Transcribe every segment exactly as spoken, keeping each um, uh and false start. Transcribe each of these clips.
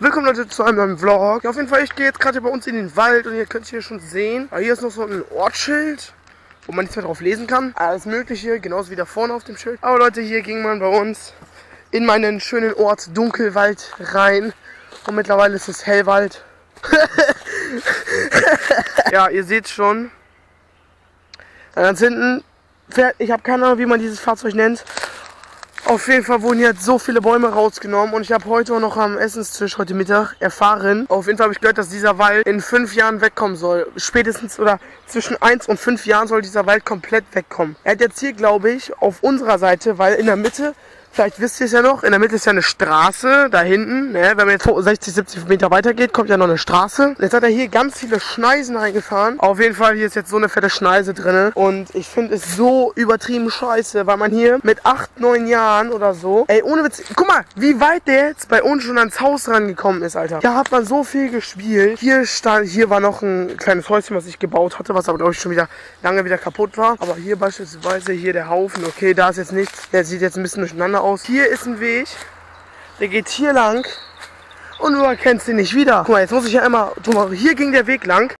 Willkommen Leute zu einem neuen Vlog. Auf jeden Fall, ich gehe jetzt gerade bei uns in den Wald und ihr könnt es hier schon sehen. Aber hier ist noch so ein Ortsschild, wo man nichts mehr drauf lesen kann. Alles mögliche, genauso wie da vorne auf dem Schild. Aber Leute, hier ging man bei uns in meinen schönen Ort Dunkelwald rein. Und mittlerweile ist es Hellwald. Ja, ihr seht schon. Ganz hinten fährt, ich habe keine Ahnung, wie man dieses Fahrzeug nennt. Auf jeden Fall wurden jetzt so viele Bäume rausgenommen und ich habe heute auch noch am Essenstisch heute Mittag erfahren. Auf jeden Fall habe ich gehört, dass dieser Wald in fünf Jahren wegkommen soll. Spätestens oder zwischen eins und fünf Jahren soll dieser Wald komplett wegkommen. Er hat jetzt hier, glaube ich, auf unserer Seite, weil in der Mitte, vielleicht wisst ihr es ja noch, in der Mitte ist ja eine Straße, da hinten, ne? Wenn man jetzt sechzig, siebzig Meter weiter geht, kommt ja noch eine Straße. Jetzt hat er hier ganz viele Schneisen reingefahren. Auf jeden Fall, hier ist jetzt so eine fette Schneise drin. Und ich finde es so übertrieben scheiße, weil man hier mit acht, neun Jahren oder so, ey, ohne Witz, guck mal, wie weit der jetzt bei uns schon ans Haus rangekommen ist, Alter. Da hat man so viel gespielt. Hier stand, hier war noch ein kleines Häuschen, was ich gebaut hatte, was aber, glaube ich, schon wieder lange wieder kaputt war. Aber hier beispielsweise, hier der Haufen, okay, da ist jetzt nichts. Der sieht jetzt ein bisschen durcheinander aus. Hier ist ein Weg, der geht hier lang und du erkennst ihn nicht wieder. Guck mal, jetzt muss ich ja einmal drum machen. Hier ging der Weg lang.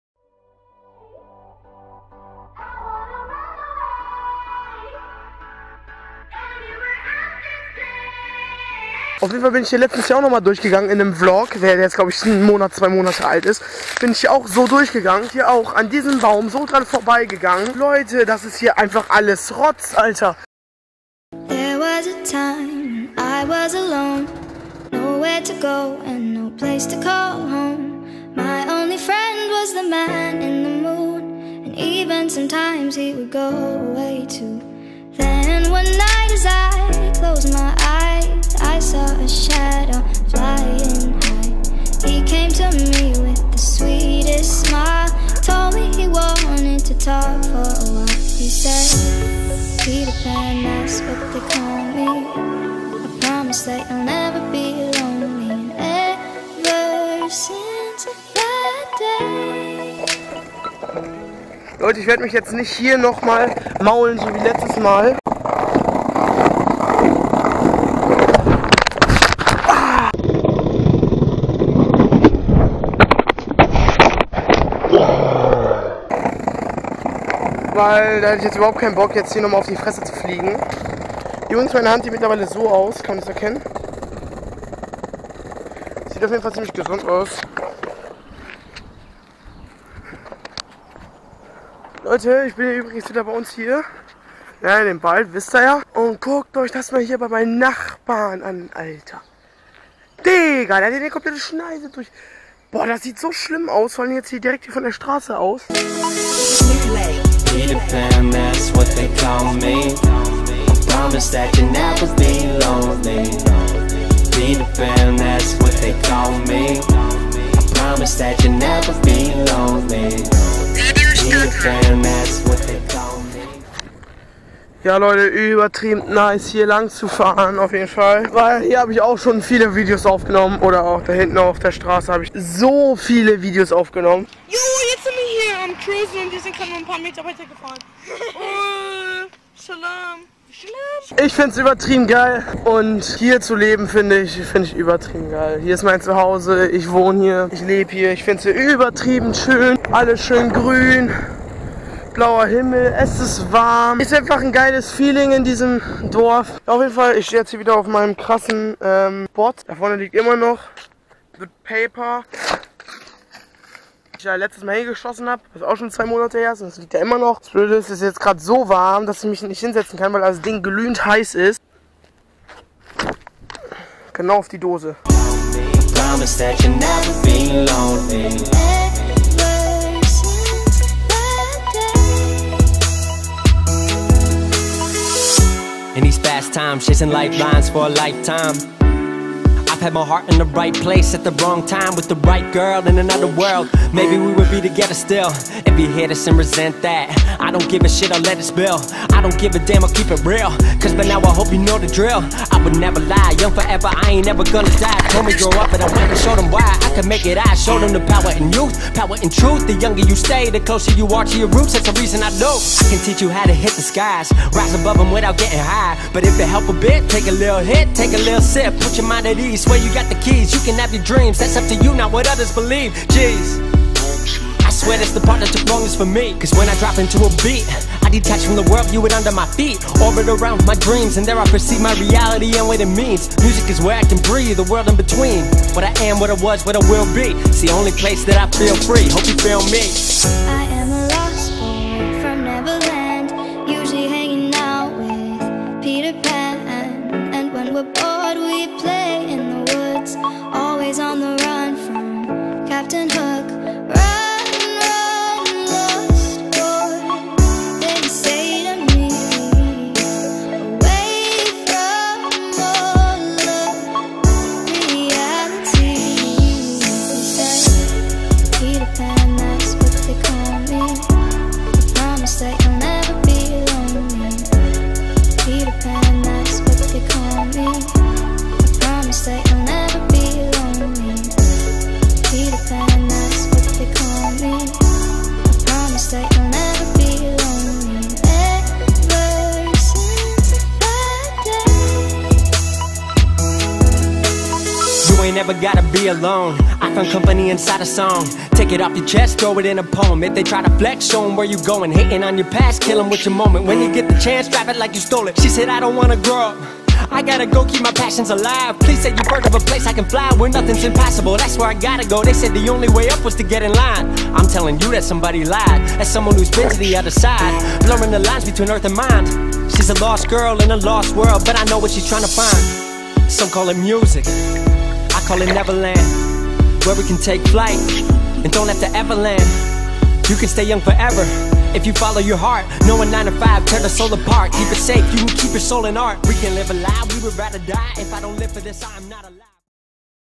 Auf jeden Fall bin ich hier letztes Jahr auch nochmal durchgegangen in einem Vlog, der jetzt, glaube ich, einen Monat, zwei Monate alt ist. Bin ich hier auch so durchgegangen, hier auch an diesem Baum so dran vorbeigegangen. Leute, das ist hier einfach alles Rotz, Alter. There was a time I was alone, nowhere to go and no place to call home. My only friend was the man in the moon, and even sometimes he would go away too. Then one night as I closed my eyes, I saw a shadow flying high. He came to me with the sweetest smile, told me he wanted to talk for a while. He said, Peter Pan, that's what they call me. I promise that you'll never be lonely. And ever since that day. Leute, ich werde mich jetzt nicht hier nochmal maulen, so wie letztes Mal. Weil da hätte ich jetzt überhaupt keinen Bock, jetzt hier nochmal auf die Fresse zu fliegen. Jungs, meine Hand sieht mittlerweile so aus, kann man das erkennen? Sieht auf jeden Fall ziemlich gesund aus. Leute, ich bin hier übrigens wieder bei uns hier. Ja, in dem Wald, wisst ihr ja. Und guckt euch das mal hier bei meinen Nachbarn an, Alter. Digga, der hat hier komplette Schneise durch. Boah, das sieht so schlimm aus, vor allem jetzt hier direkt hier von der Straße aus. Peter Pan, that's what they call me. I promise that you'll never be lonely. Peter Pan, that's what they call me. I promise that you'll never be lonely. Peter Pan, that's what they call me. Ja Leute, übertrieben nice hier lang zu fahren auf jeden Fall, weil hier habe ich auch schon viele Videos aufgenommen oder auch da hinten auf der Straße habe ich so viele Videos aufgenommen. Jo, jetzt sind wir hier am Cruisen und wir sind gerade nur ein paar Meter weiter gefahren. Oh, Shalom. Shalom. Ich finde es übertrieben geil und hier zu leben finde ich, finde ich übertrieben geil. Hier ist mein Zuhause, ich wohne hier, ich lebe hier, ich finde es hier übertrieben schön, alles schön grün. Blauer Himmel, es ist warm. Ist einfach ein geiles Feeling in diesem Dorf. Auf jeden Fall, ich stehe jetzt hier wieder auf meinem krassen ähm, Board. Da vorne liegt immer noch The Paper. Ich ja letztes Mal hingeschossen habe, was auch schon zwei Monate her ist. Und das liegt ja immer noch. Das Blöde ist, es ist jetzt gerade so warm, dass ich mich nicht hinsetzen kann, weil das Ding glühend heiß ist. Genau auf die Dose. In these fast times, chasing lifelines for a lifetime. I've had my heart in the right place at the wrong time with the right girl in another world. Maybe we would be together still if you hate us and resent that. I don't give a shit, I'll let it spill. I don't give a damn, I'll keep it real. Cause by now I hope you know the drill. I would never lie, young forever, I ain't never gonna die. Told me grow up and I wanted to show them why I could make it. I showed them the power in youth, power in truth. The younger you stay, the closer you are to your roots. That's the reason I know I can teach you how to hit the skies, rise above them without getting high. But if it help a bit, take a little hit, take a little sip, put your mind at ease. swear you got the keys, you can have your dreams. That's up to you, not what others believe. Jeez, I swear that's the part that took longest for me. Cause when I drop into a beat, I detach from the world, view it under my feet. Orbit around my dreams, and there I perceive my reality and what it means. Music is where I can breathe, the world in between. What I am, what I was, what I will be. It's the only place that I feel free, hope you feel me. I am a lost boy from Neverland, usually hanging out with Peter Pan. And when we're bored we play in the woods, always on the run from Captain Hook. Never gotta be alone, I found company inside a song. Take it off your chest, throw it in a poem. If they try to flex, show them where you going. Hating on your past, kill them with your moment. When you get the chance, drive it like you stole it. She said I don't wanna grow up, I gotta go keep my passions alive. Please say you heard of a place I can fly, where nothing's impossible, that's where I gotta go. They said the only way up was to get in line. I'm telling you that somebody lied, that's someone who's been to the other side, blurring the lines between earth and mind. She's a lost girl in a lost world, but I know what she's trying to find. Some call it music, call it Neverland, where we can take flight and don't have to ever land. You can stay young forever if you follow your heart. Knowing nine to five, tear the soul apart. Keep it safe, you can keep your soul in art. We can live a lie, we would rather die. If I don't live for this, I'm not alive.